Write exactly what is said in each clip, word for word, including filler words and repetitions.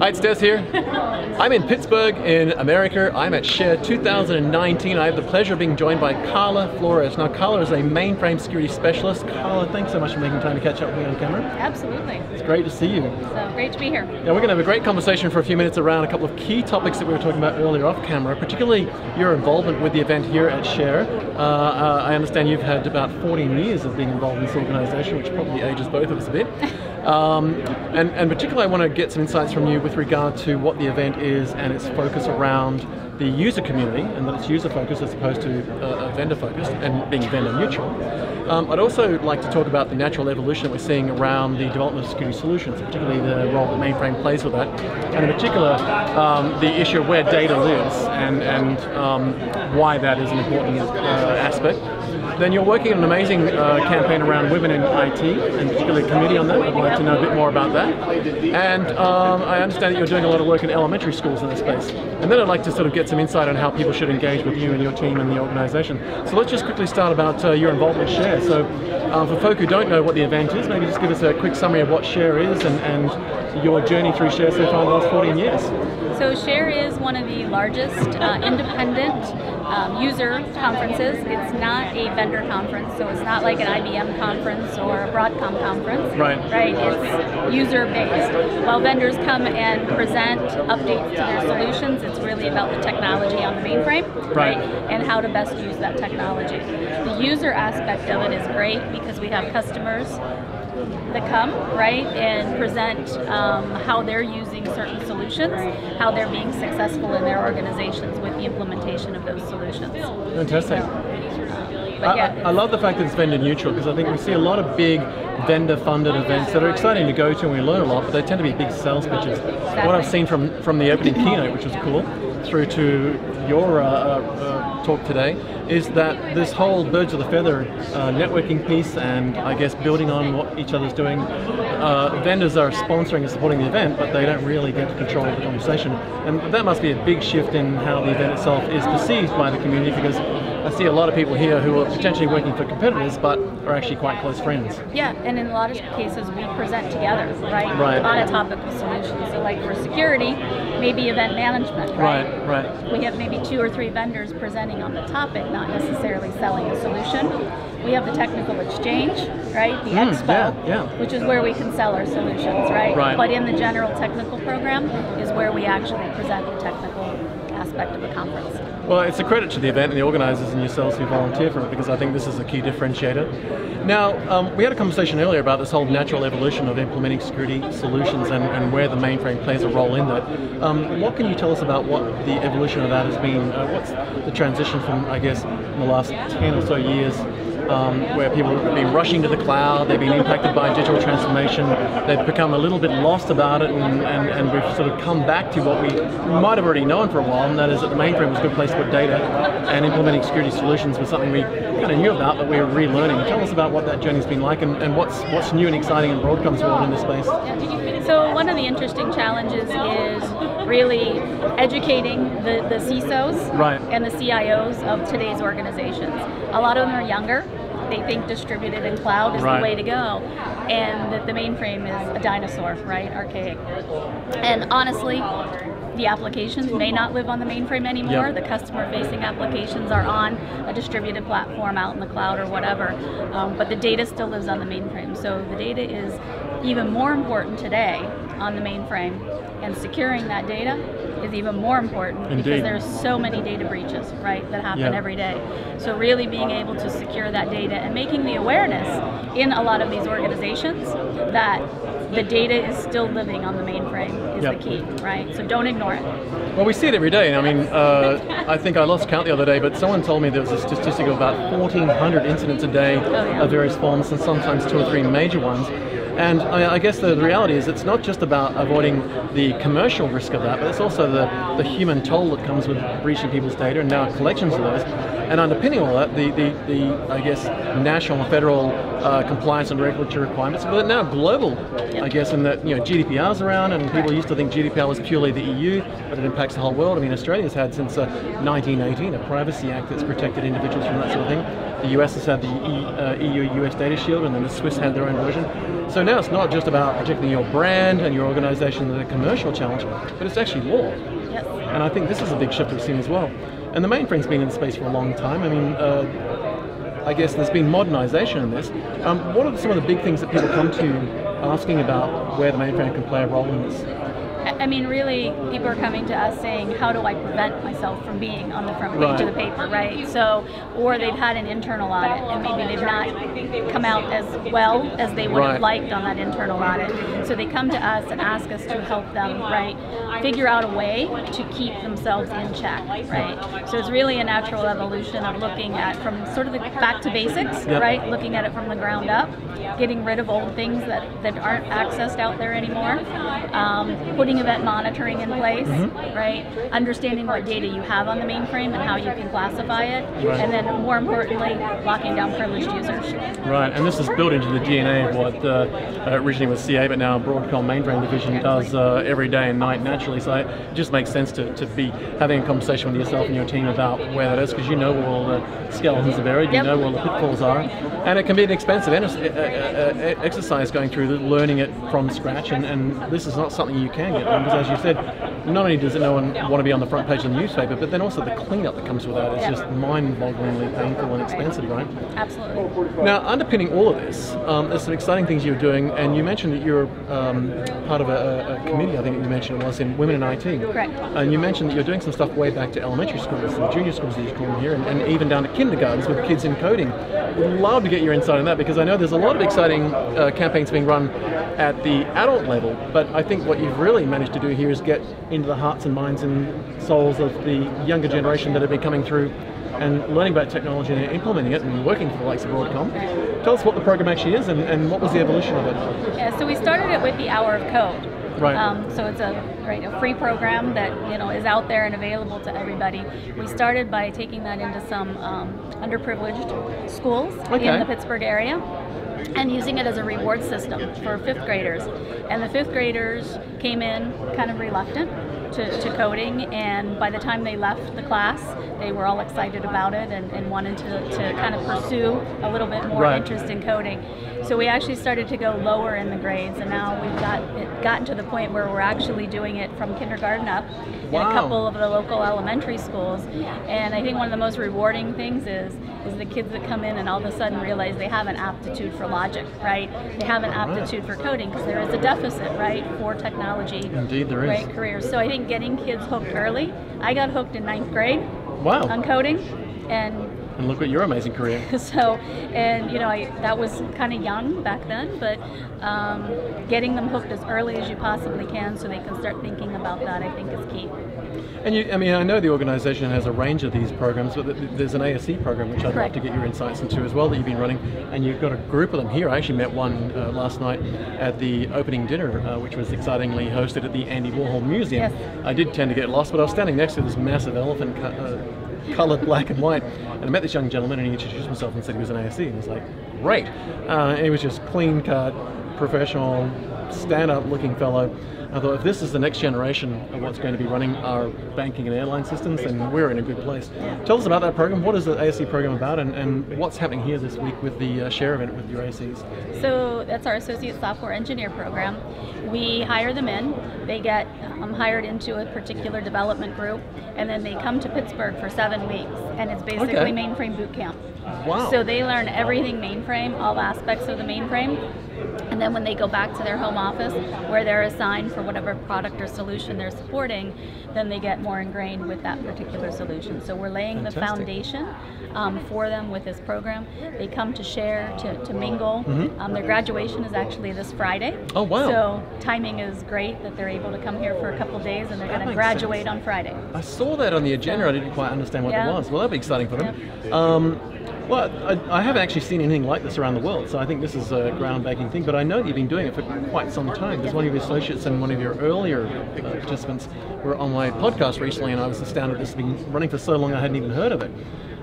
Hi, it's Des here. I'm in Pittsburgh in America. I'm at SHARE two thousand nineteen. I have the pleasure of being joined by Carla Flores. Now, Carla is a mainframe security specialist. Carla, thanks so much for making time to catch up with me on camera. Absolutely. It's great to see you. So great to be here. Yeah, we're going to have a great conversation for a few minutes around a couple of key topics that we were talking about earlier off camera, particularly your involvement with the event here at SHARE. Uh, uh, I understand you've had about fourteen years of being involved in this organization, which probably ages both of us a bit. Um, and, and particularly I want to get some insights from you with regard to what the event is and its focus around the user community, and that it's user focused as opposed to uh, vendor focused and being vendor neutral. Um, I'd also like to talk about the natural evolution that we're seeing around the development of security solutions, particularly the role that mainframe plays with that, and in particular um, the issue of where data lives and, and um, why that is an important uh, aspect. Then you're working on an amazing uh, campaign around women in I T, and particularly a committee on that. I'd like to know a bit more about that. And um, I understand that you're doing a lot of work in elementary schools in this space. And then I'd like to sort of get some insight on how people should engage with you and your team and the organization. So let's just quickly start about uh, your involvement with SHARE. So uh, for folk who don't know what the event is, maybe just give us a quick summary of what SHARE is and, and your journey through SHARE so far in the last fourteen years. So SHARE is one of the largest uh, independent Um, user conferences. It's not a vendor conference, so it's not like an I B M conference or a Broadcom conference. Right. Right. It's user-based. While vendors come and present updates to their solutions, it's really about the technology on the mainframe, right, right, and how to best use that technology. The user aspect of it is great because we have customers that come, right, and present um, how they're using certain solutions, how they're being successful in their organizations with the implementation of those solutions. Fantastic. I, yeah. I love the fact that it's vendor neutral, because I think we see a lot of big vendor-funded events that are exciting to go to and we learn a lot, but they tend to be big sales pitches. Exactly. What I've seen from, from the opening keynote, which was cool, through to your uh, uh, talk today, is that this whole birds of the feather uh, networking piece, and I guess building on what each other's doing, uh, vendors are sponsoring and supporting the event, but they don't really get to control the conversation. And that must be a big shift in how the event itself is perceived by the community, because I see a lot of people here who are potentially working for competitors, but are actually quite close friends. Yeah, and in a lot of cases we present together, right, right. on a topical solution. So like for security, maybe event management, right? Right, right. We have maybe two or three vendors presenting on the topic, not necessarily selling a solution. We have the technical exchange, right, the mm, expo, yeah, yeah. which is where we can sell our solutions, right? right? But in the general technical program is where we actually present the technical aspect of the conference. Well, it's a credit to the event and the organizers and yourselves who volunteer for it, because I think this is a key differentiator. Now, um, we had a conversation earlier about this whole natural evolution of implementing security solutions and, and where the mainframe plays a role in that. Um, what can you tell us about what the evolution of that has been? Uh, what's the transition from, I guess, in the last ten or so years, Um, where people have been rushing to the cloud, they've been impacted by digital transformation, they've become a little bit lost about it, and, and, and we've sort of come back to what we might have already known for a while, and that is that the mainframe was a good place to put data, and implementing security solutions was something we kind of knew about, but we were relearning. Tell us about what that journey's been like, and, and what's, what's new and exciting in Broadcom's world in this space. So one of the interesting challenges is really educating the, the C I S Os right. and the C I Os of today's organizations. A lot of them are younger. They think distributed and cloud is right. the way to go, and that the mainframe is a dinosaur, right, archaic. And honestly, the applications may not live on the mainframe anymore. Yep. The customer-facing applications are on a distributed platform out in the cloud or whatever, um, but the data still lives on the mainframe. So the data is even more important today on the mainframe, and securing that data is even more important. Indeed. Because there's so many data breaches, right, that happen yeah. every day. So really being able to secure that data and making the awareness in a lot of these organizations that the data is still living on the mainframe is yep. the key, right? So don't ignore it. Well, we see it every day, and I mean, uh, I think I lost count the other day, but someone told me there was a statistic of about fourteen hundred incidents a day oh, yeah. of various forms, and sometimes two or three major ones. And I guess the reality is it's not just about avoiding the commercial risk of that, but it's also the, the human toll that comes with breaching people's data and now collections of those. And underpinning all that, the, the, the I guess, national and federal uh, compliance and regulatory requirements, but now global, I guess, in that, you know, G D P R's around, and people used to think G D P R was purely the E U, but it impacts the whole world. I mean, Australia's had since uh, nineteen eighteen a Privacy Act that's protected individuals from that sort of thing. The U S has had the E U U S Data Shield, and then the Swiss had their own version. So know now it's not just about particularly your brand and your organization and the commercial challenge, but it's actually law. Yes. And I think this is a big shift we've seen as well. And the mainframe's been in the space for a long time. I mean, uh, I guess there's been modernization in this. Um, what are some of the big things that people come to asking about where the mainframe can play a role in this? I mean, really, people are coming to us saying, how do I prevent myself from being on the front page right. of the paper, right? So, or they've had an internal audit, and maybe they've not come out as well as they would right. have liked on that internal audit. So they come to us and ask us to help them, right, figure out a way to keep themselves in check, right? So it's really a natural evolution of looking at, from sort of the back to basics, yep. right? Looking at it from the ground up, getting rid of old things that, that aren't accessed out there anymore, um, putting event monitoring in place, mm-hmm. right? Understanding what data you have on the mainframe and how you can classify it, right. and then more importantly, locking down privileged users. Right, and this is built into the D N A of what uh, originally was C A, but now Broadcom mainframe division does uh, every day and night naturally, so it just makes sense to, to be having a conversation with yourself and your team about where that is, because you know where all the skeletons are buried, you yep. know where all the pitfalls are, and it can be an expensive exercise going through the, learning it from scratch, and, and this is not something you can get. Because as you said, not only does no one want to be on the front page of the newspaper, but then also the cleanup that comes with that is yeah. just mind-bogglingly painful and expensive, right? Absolutely. Now, underpinning all of this, um, there's some exciting things you're doing, and you mentioned that you're um, part of a, a committee, I think you mentioned it was, in Women in I T. Correct. And you mentioned that you're doing some stuff way back to elementary schools, and junior schools as you call them here, and, and even down to kindergartens with kids in coding. We'd love to get your insight on that, because I know there's a lot of exciting uh, campaigns being run at the adult level, but I think what you've really managed to do here is get into the hearts and minds and souls of the younger generation that have been coming through and learning about technology and implementing it and working for the likes of Broadcom. Tell us what the program actually is and, and what was the evolution of it? Yeah, so we started it with the Hour of Code. Right. Um, so it's a, right, a free program that you know is out there and available to everybody. We started by taking that into some um, underprivileged schools okay. in the Pittsburgh area, and using it as a reward system for fifth graders. And the fifth graders came in kind of reluctant to, to coding, and by the time they left the class, they were all excited about it and, and wanted to, to kind of pursue a little bit more right. interest in coding. So we actually started to go lower in the grades, and now we've got it gotten to the point where we're actually doing it from kindergarten up wow. in a couple of the local elementary schools. And I think one of the most rewarding things is is the kids that come in and all of a sudden realize they have an aptitude for logic, right? They have an aptitude for coding, because there is a deficit, right, for technology. Indeed, there is. Great careers. So I think getting kids hooked early. I got hooked in ninth grade. Wow. On coding, and. And look at your amazing career. So, and you know, I, that was kind of young back then, but um, getting them hooked as early as you possibly can so they can start thinking about that, I think is key. And you, I mean, I know the organization has a range of these programs, but there's an A S E program which I'd Correct. love to get your insights into as well that you've been running, and you've got a group of them here. I actually met one uh, last night at the opening dinner, uh, which was excitingly hosted at the Andy Warhol Museum. Yes. I did tend to get lost, but I was standing next to this massive elephant cut, uh, coloured black and white, and I met this young gentleman and he introduced himself and said he was an A S E, and I was like, great! Uh, and he was just clean cut, professional, stand-up looking fellow. I thought, if this is the next generation of what's going to be running our banking and airline systems, then we're in a good place. Tell us about that program. What is the A S E program about, and, and what's happening here this week with the uh, SHARE event with your A S Es? So that's our Associate Software Engineer program. We hire them in. They get um, hired into a particular development group, and then they come to Pittsburgh for seven weeks, and it's basically okay. mainframe boot camp. Wow. So they learn everything mainframe, all aspects of the mainframe, and then when they go back to their home office where they're assigned for whatever product or solution they're supporting, then they get more ingrained with that particular solution. So we're laying Fantastic. the foundation um, for them with this program. They come to share, to, to mingle. Mm-hmm. um, their graduation is actually this Friday. Oh, wow. So timing is great that they're able to come here for a couple days, and they're going to graduate sense. on Friday. I saw that on the agenda. Yeah. I didn't quite understand what yeah. it was. Well, that'll be exciting for them. Yep. Um, Well, I, I haven't actually seen anything like this around the world, so I think this is a groundbreaking thing, but I know you've been doing it for quite some time, because one of your associates and one of your earlier uh, participants were on my podcast recently, and I was astounded it's been running for so long I hadn't even heard of it.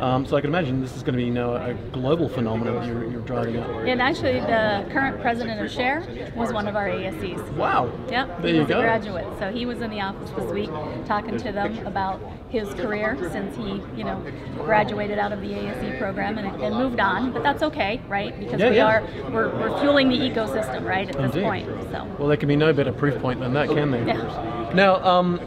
Um, so I can imagine this is going to be you know, a global phenomenon you're, you're driving up. And actually the current president of SHARE was one of our A S Es. Wow. Yep. There you go. He was a graduate. So he was in the office this week talking to them about his career since he, you know, graduated out of the A S E program and, and moved on. But that's okay, right? Because yeah, we yeah. are we're, we're fueling the ecosystem, right, at Indeed. this point. So. Well, there can be no better proof point than that, can there? Yeah. Now, um,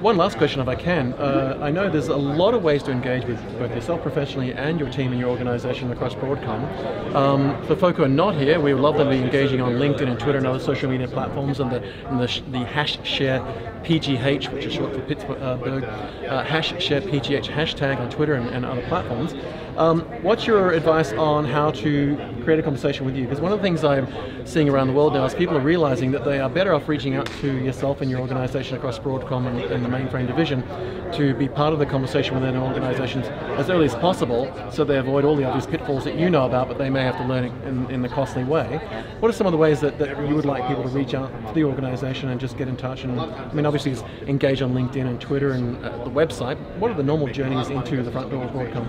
one last question if I can. Uh, I know there's a lot of ways to engage with both yourself professionally and your team and your organization across Broadcom. Um, for folk who are not here, we would love them to be engaging on LinkedIn and Twitter and other social media platforms and the, and the, the hash share P G H, which is short for Pittsburgh, uh, hash share P G H hashtag on Twitter and, and other platforms. Um, what's your advice on how to create a conversation with you? Because one of the things I'm seeing around the world now is people are realizing that they are better off reaching out to yourself and your organization across Broadcom and, and the Mainframe division to be part of the conversation within organizations as early as possible so they avoid all the obvious pitfalls that you know about but they may have to learn it in, in the costly way. What are some of the ways that, that you would like people to reach out to the organization and just get in touch? And I mean, obviously it's engage on LinkedIn and Twitter and uh, the website. What are the normal journeys into the front door of Broadcom?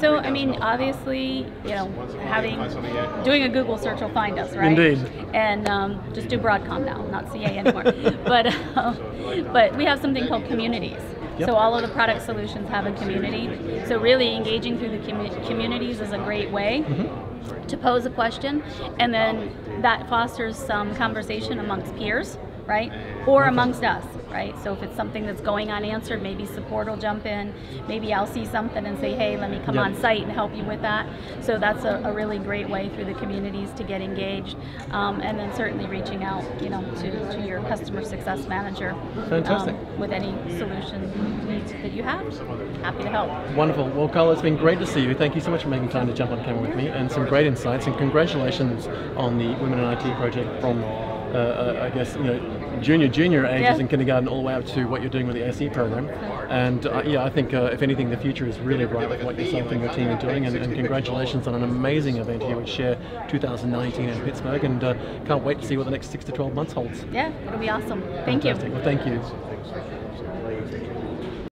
So, I mean, obviously, you know, having, doing a Google search will find us, right? Indeed. And um, just do Broadcom now, not C A anymore. but, uh, but we have something called communities. Yep. So all of the product solutions have a community. So really engaging through the com communities is a great way mm-hmm. to pose a question. And then that fosters some conversation amongst peers, right? Or amongst us, right? So if it's something that's going unanswered, maybe support will jump in. Maybe I'll see something and say, hey, let me come yep. on site and help you with that. So that's a, a really great way through the communities to get engaged. Um, and then certainly reaching out, you know, to, to your customer success manager um, with any solution needs that you have. Happy to help. Wonderful. Well, Carla, it's been great to see you. Thank you so much for making time to jump on camera with me and some great insights. And congratulations on the Women in I T project from Uh, I guess, you know, junior, junior ages yeah. in kindergarten all the way up to what you're doing with the A S E program. And uh, yeah, I think, uh, if anything, the future is really bright with what yourself and your team are doing. And, and congratulations on an amazing event here with SHARE twenty nineteen in Pittsburgh. And uh, can't wait to see what the next six to twelve months holds. Yeah, it'll be awesome. Thank Fantastic. you. Well, thank you.